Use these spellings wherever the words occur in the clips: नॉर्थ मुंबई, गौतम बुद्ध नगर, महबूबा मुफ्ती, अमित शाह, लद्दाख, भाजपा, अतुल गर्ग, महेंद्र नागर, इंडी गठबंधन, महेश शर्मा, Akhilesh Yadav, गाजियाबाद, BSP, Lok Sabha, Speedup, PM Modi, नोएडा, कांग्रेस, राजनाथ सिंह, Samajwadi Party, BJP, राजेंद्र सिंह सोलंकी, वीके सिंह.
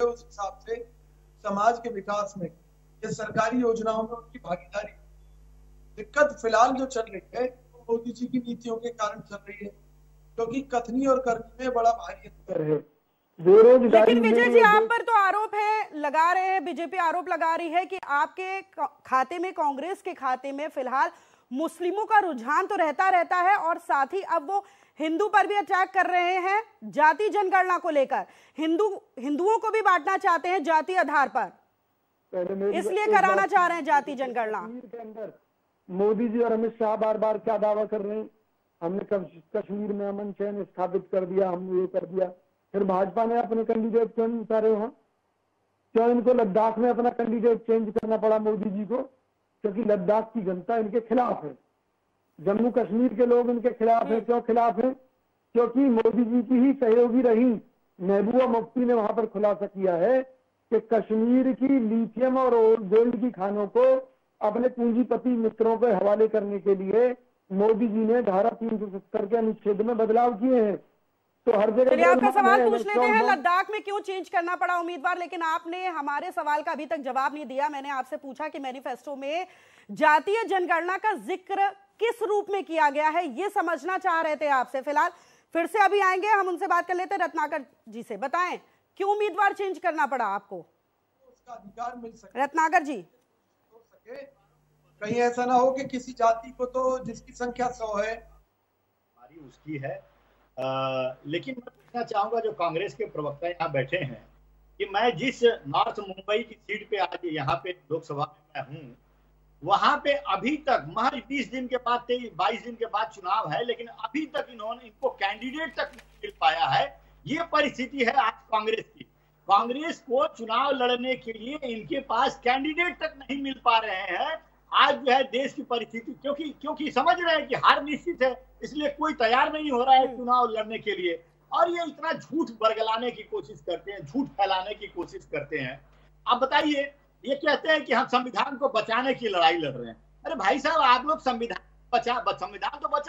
हुए, उस हिसाब से समाज के विकास में या सरकारी योजनाओं में उनकी भागीदारी। दिक्कत फिलहाल जो चल रही है वो मोदी जी की नीतियों के कारण चल रही है, क्योंकि कथनी और करनी में बड़ा भारी अंतर है। लेकिन विजय जी आप पर तो आरोप है लगा रहे हैं, बीजेपी आरोप लगा रही है कि आपके खाते में, कांग्रेस के खाते में फिलहाल मुस्लिमों का रुझान तो रहता है और साथ ही अब वो हिंदू पर भी अटैक कर रहे हैं जाति जनगणना को लेकर, हिंदुओं को भी बांटना चाहते हैं जाति आधार पर, इसलिए कराना चाह रहे हैं जाति जनगणना। के अंदर मोदी जी और अमित शाह बार बार क्या दावा कर रहे हैं, हमने कश्मीर में अमन चैन स्थापित कर दिया, हमने ये कर दिया, फिर भाजपा ने अपने कैंडिडेट क्यों उतारे वहाँ, क्यों इनको लद्दाख में अपना कैंडिडेट चेंज करना पड़ा मोदी जी को, क्योंकि लद्दाख की जनता इनके खिलाफ है, जम्मू कश्मीर के लोग इनके खिलाफ है। क्यों खिलाफ है? क्योंकि मोदी जी की ही सहयोगी रही महबूबा मुफ्ती ने वहां पर खुलासा किया है कि कश्मीर की लिथियम और गोल्ड की खानों को अपने पूंजीपति मित्रों के हवाले करने के लिए मोदी जी ने धारा 370 के अनुच्छेद में बदलाव किए हैं। तो हर जगह आपका सवाल पूछ लेते हैं, लद्दाख में क्यों चेंज करना पड़ा उम्मीदवार, लेकिन आपने हमारे सवाल का अभी तक जवाब नहीं दिया। मैंने आपसे पूछा कि मैनिफेस्टो में जातीय जनगणना का जिक्र किस रूप में किया गया है, ये समझना चाह रहे थे आपसे। फिलहाल फिर से अभी आएंगे, हम उनसे बात कर लेते हैं, रत्नाकर जी से। बताएं क्यों उम्मीदवार चेंज करना पड़ा आपको? उसका अधिकार मिल सके रत्नाकर जी, हो सके कहीं ऐसा ना हो कि किसी जाति को तो जिसकी संख्या 100 है हमारी उसकी है। लेकिन मैं पूछना चाहूंगा जो कांग्रेस के प्रवक्ता यहाँ बैठे हैं कि मैं जिस नॉर्थ मुंबई की सीट पे आज यहाँ पे लोकसभा में हूँ, वहाँ पे अभी तक महज 20 दिन के बाद 22 दिन के बाद चुनाव है, लेकिन अभी तक इन्होंने इनको कैंडिडेट तक नहीं मिल पाया है। ये परिस्थिति है आज कांग्रेस की। कांग्रेस को चुनाव लड़ने के लिए इनके पास कैंडिडेट तक नहीं मिल पा रहे हैं आज जो है देश की परिस्थिति, क्योंकि समझ रहे हैं कि हार निश्चित है, इसलिए कोई तैयार नहीं हो रहा है चुनाव लड़ने के लिए। और ये इतना झूठ बरगलाने की कोशिश करते हैं, झूठ फैलाने की कोशिश करते हैं। आप बताइए, ये कहते हैं कि हम संविधान को बचाने की लड़ाई लड़ रहे हैं। अरे भाई साहब, आप लोग संविधान तो बचा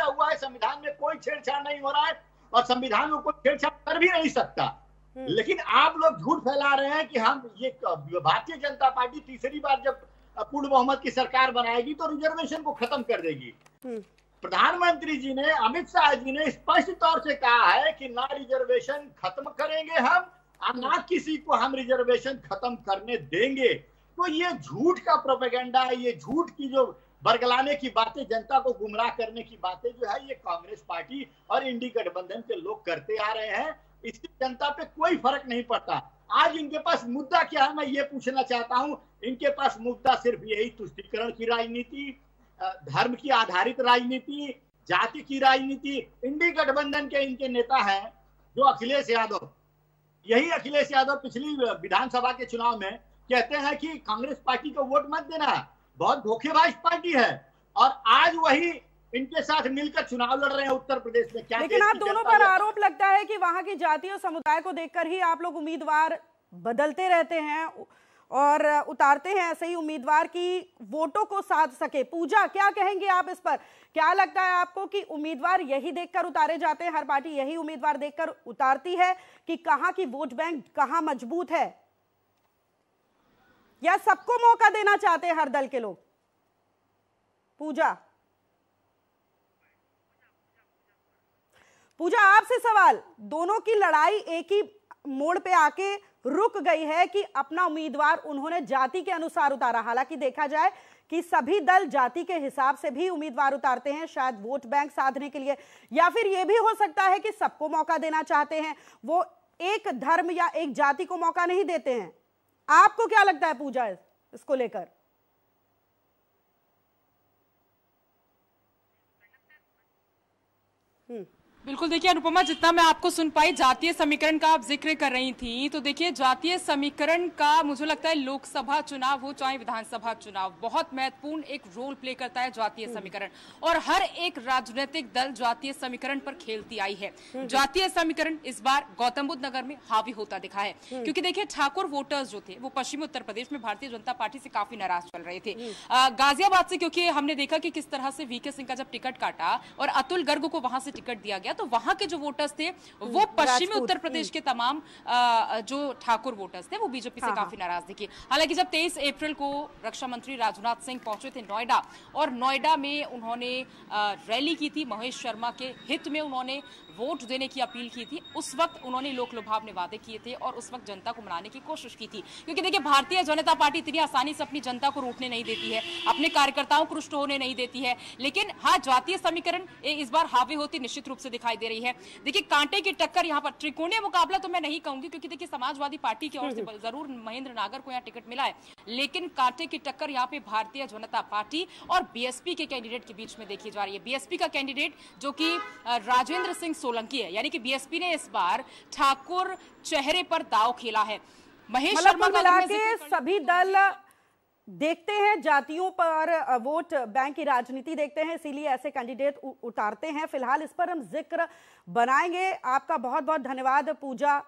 हुआ है, संविधान में कोई छेड़छाड़ नहीं हो रहा है और संविधान को कोई छेड़छाड़ कर भी नहीं सकता। लेकिन आप लोग झूठ फैला रहे हैं कि हम ये भारतीय जनता पार्टी तीसरी बार जब पूर्ण बहुमत की सरकार बनाएगी तो रिजर्वेशन को खत्म कर देगी। प्रधानमंत्री जी ने, अमित शाह जी ने स्पष्ट तौर से कहा है कि ना रिजर्वेशन खत्म करेंगे हम और ना किसी को हम रिजर्वेशन खत्म करने देंगे। तो ये झूठ का प्रोपेगेंडा है, ये झूठ की जो बरगलाने की बातें, जनता को गुमराह करने की बातें जो है ये कांग्रेस पार्टी और इंडी गठबंधन के लोग करते आ रहे हैं। इससे जनता पे कोई फर्क नहीं पड़ता। आज इनके पास मुद्दा क्या है, मैं ये पूछना चाहता हूं। इनके पास मुद्दा सिर्फ यही तुष्टिकरण की राजनीति, धर्म की आधारित राजनीति, जाति की राजनीति। इंडी गठबंधन के इनके नेता हैं जो अखिलेश यादव, यही अखिलेश यादव पिछली विधानसभा के चुनाव में कहते हैं कि कांग्रेस पार्टी को वोट मत देना, बहुत धोखेबाज पार्टी है, और आज वही इनके साथ मिलकर चुनाव लड़ रहे हैं उत्तर प्रदेश में। क्या लेकिन आप दोनों पर आरोप लगता है कि वहां की जाति और समुदाय को देखकर ही आप लोग उम्मीदवार बदलते रहते हैं और उतारते हैं ऐसे ही उम्मीदवार की वोटों को साध सके। पूजा, क्या कहेंगे आप इस पर? क्या लगता है आपको कि उम्मीदवार यही देखकर उतारे जाते हैं, हर पार्टी यही उम्मीदवार देखकर उतारती है कि कहाँ की वोट बैंक कहाँ मजबूत है, या सबको मौका देना चाहते हैं हर दल के लोग? पूजा, पूजा आपसे सवाल। दोनों की लड़ाई एक ही मोड़ पे आके रुक गई है कि अपना उम्मीदवार उन्होंने जाति के अनुसार उतारा। हालांकि देखा जाए कि सभी दल जाति के हिसाब से भी उम्मीदवार उतारते हैं, शायद वोट बैंक साधने के लिए, या फिर यह भी हो सकता है कि सबको मौका देना चाहते हैं, वो एक धर्म या एक जाति को मौका नहीं देते हैं। आपको क्या लगता है पूजा इसको लेकर? बिल्कुल, देखिए अनुपमा, जितना मैं आपको सुन पाई जातीय समीकरण का आप जिक्र कर रही थी, तो देखिए जातीय समीकरण का मुझे लगता है लोकसभा चुनाव हो चाहे विधानसभा चुनाव बहुत महत्वपूर्ण एक रोल प्ले करता है जातीय समीकरण, और हर एक राजनीतिक दल जातीय समीकरण पर खेलती आई है। जातीय समीकरण इस बार गौतम बुद्ध नगर में हावी होता दिखा है, क्योंकि देखिये ठाकुर वोटर्स जो थे वो पश्चिमी उत्तर प्रदेश में भारतीय जनता पार्टी से काफी नाराज चल रहे थे। गाजियाबाद से क्योंकि हमने देखा कि किस तरह से वीके सिंह का जब टिकट काटा और अतुल गर्ग को वहां से टिकट दिया गया, तो वहां के जो वोटर्स थे वो पश्चिमी उत्तर प्रदेश के तमाम जो ठाकुर वोटर्स थे वो बीजेपी से काफी नाराज दिखे। हालांकि जब 23 अप्रैल को रक्षा मंत्री राजनाथ सिंह पहुंचे थे नोएडा, और नोएडा में उन्होंने रैली की थी, महेश शर्मा के हित में उन्होंने वोट देने की अपील की थी। उस वक्त उन्होंने लोक लुभावने वादे किए थे और उस वक्त जनता को मनाने की कोशिश की थी, क्योंकि देखिए भारतीय जनता पार्टी इतनी आसानी से अपनी जनता को रूठने नहीं देती है, अपने कार्यकर्ताओं को रुष्ट होने नहीं देती है। लेकिन हाँ, जातीय समीकरण इस बार हावी होती निश्चित रूप से दिखाई दे रही है। देखिए कांटे की टक्कर यहाँ पर, त्रिकोणीय मुकाबला तो मैं नहीं कहूंगी, क्योंकि देखिए समाजवादी पार्टी की ओर से जरूर महेंद्र नागर को यहाँ टिकट मिला है, लेकिन कांटे की टक्कर यहाँ पे भारतीय जनता पार्टी और बीएसपी के कैंडिडेट के बीच में देखी जा रही है। बीएसपी का कैंडिडेट जो कि राजेंद्र सिंह सोलंकी है, यानी कि बीएसपी ने इस बार ठाकुर चेहरे पर दाव खेला है। महेश शर्मा मिला के सभी दल देखते हैं जातियों पर वोट बैंक की राजनीति देखते हैं, इसीलिए ऐसे कैंडिडेट उतारते हैं। फिलहाल इस पर हम जिक्र बनाएंगे। आपका बहुत बहुत धन्यवाद पूजा।